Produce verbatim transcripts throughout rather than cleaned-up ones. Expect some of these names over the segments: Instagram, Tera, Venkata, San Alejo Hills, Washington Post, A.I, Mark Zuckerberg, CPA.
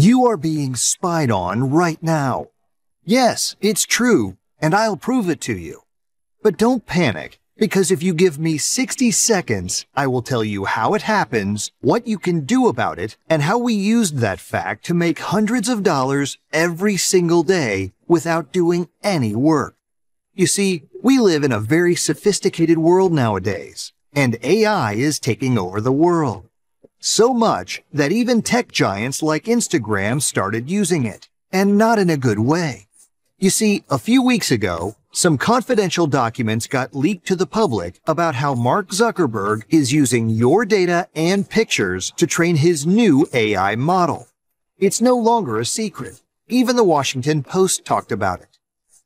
You are being spied on right now. Yes, it's true, and I'll prove it to you. But don't panic, because if you give me sixty seconds, I will tell you how it happens, what you can do about it, and how we used that fact to make hundreds of dollars every single day without doing any work. You see, we live in a very sophisticated world nowadays, and A I is taking over the world. So much that even tech giants like Instagram started using it, and not in a good way. You see, a few weeks ago, some confidential documents got leaked to the public about how Mark Zuckerberg is using your data and pictures to train his new A I model. It's no longer a secret. Even the Washington Post talked about it.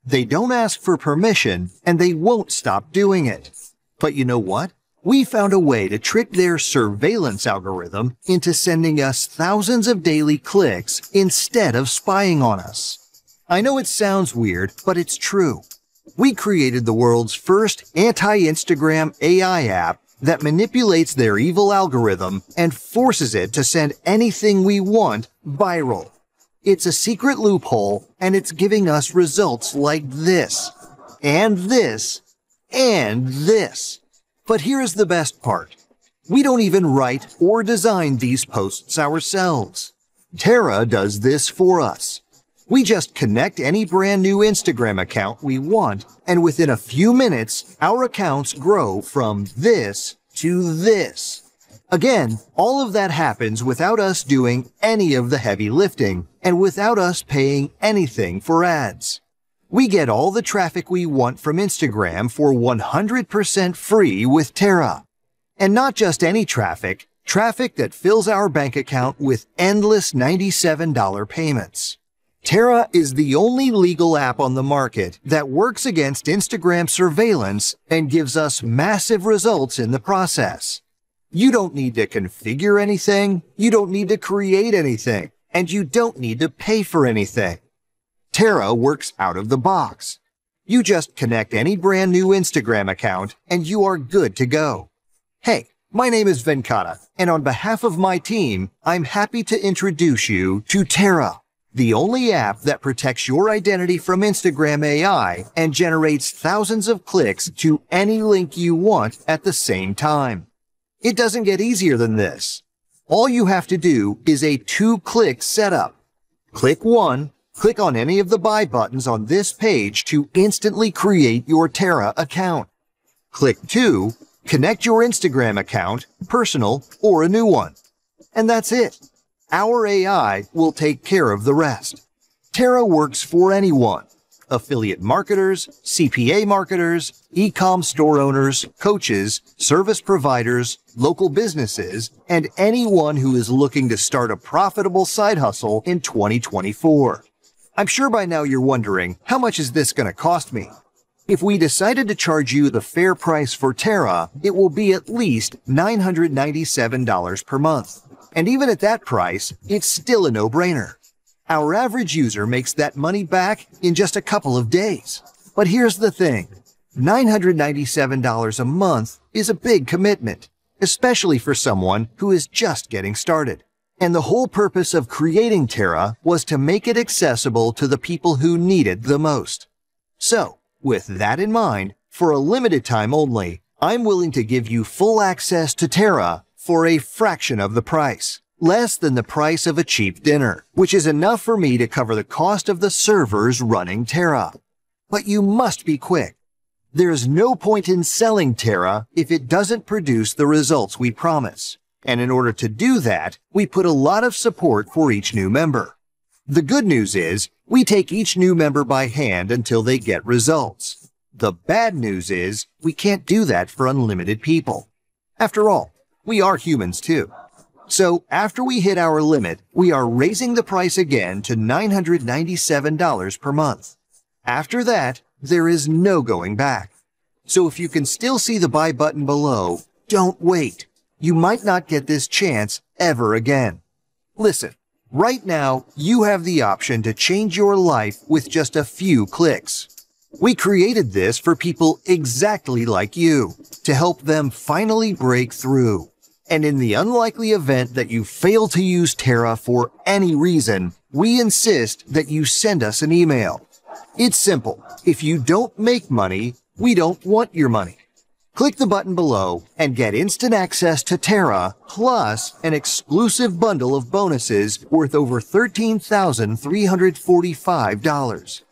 They don't ask for permission, and they won't stop doing it. But you know what? We found a way to trick their surveillance algorithm into sending us thousands of daily clicks instead of spying on us. I know it sounds weird, but it's true. We created the world's first anti-Instagram A I app that manipulates their evil algorithm and forces it to send anything we want viral. It's a secret loophole, and it's giving us results like this, and this, and this. But here's the best part. We don't even write or design these posts ourselves. Tera does this for us. We just connect any brand new Instagram account we want, and within a few minutes, our accounts grow from this to this. Again, all of that happens without us doing any of the heavy lifting, and without us paying anything for ads. We get all the traffic we want from Instagram for one hundred percent free with Tera. And not just any traffic, traffic that fills our bank account with endless ninety-seven dollar payments. Tera is the only legal app on the market that works against Instagram surveillance and gives us massive results in the process. You don't need to configure anything, you don't need to create anything, and you don't need to pay for anything. Tera works out of the box. You just connect any brand new Instagram account and you are good to go. Hey, my name is Venkata, and on behalf of my team, I'm happy to introduce you to Tera, the only app that protects your identity from Instagram A I and generates thousands of clicks to any link you want at the same time. It doesn't get easier than this. All you have to do is a two-click setup. Click one. Click on any of the buy buttons on this page to instantly create your Tera account. Click two, connect your Instagram account, personal, or a new one. And that's it. Our A I will take care of the rest. Tera works for anyone. Affiliate marketers, C P A marketers, e-com store owners, coaches, service providers, local businesses, and anyone who is looking to start a profitable side hustle in twenty twenty-four. I'm sure by now you're wondering, how much is this going to cost me? If we decided to charge you the fair price for Tera, it will be at least nine hundred ninety-seven dollars per month. And even at that price, it's still a no-brainer. Our average user makes that money back in just a couple of days. But here's the thing, nine hundred ninety-seven dollars a month is a big commitment, especially for someone who is just getting started. And the whole purpose of creating Tera was to make it accessible to the people who need it the most. So, with that in mind, for a limited time only, I'm willing to give you full access to Tera for a fraction of the price, less than the price of a cheap dinner, which is enough for me to cover the cost of the servers running Tera. But you must be quick. There is no point in selling Tera if it doesn't produce the results we promise. And in order to do that, we put a lot of support for each new member. The good news is, we take each new member by hand until they get results. The bad news is, we can't do that for unlimited people. After all, we are humans too. So, after we hit our limit, we are raising the price again to nine hundred ninety-seven dollars per month. After that, there is no going back. So if you can still see the buy button below, don't wait. You might not get this chance ever again. Listen, right now, you have the option to change your life with just a few clicks. We created this for people exactly like you, to help them finally break through. And in the unlikely event that you fail to use Tera for any reason, we insist that you send us an email. It's simple. If you don't make money, we don't want your money. Click the button below and get instant access to Tera, plus an exclusive bundle of bonuses worth over thirteen thousand three hundred forty-five dollars.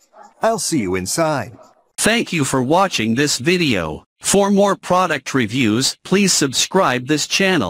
I'll see you inside. Thank you for watching this video. For more product reviews, please subscribe this channel.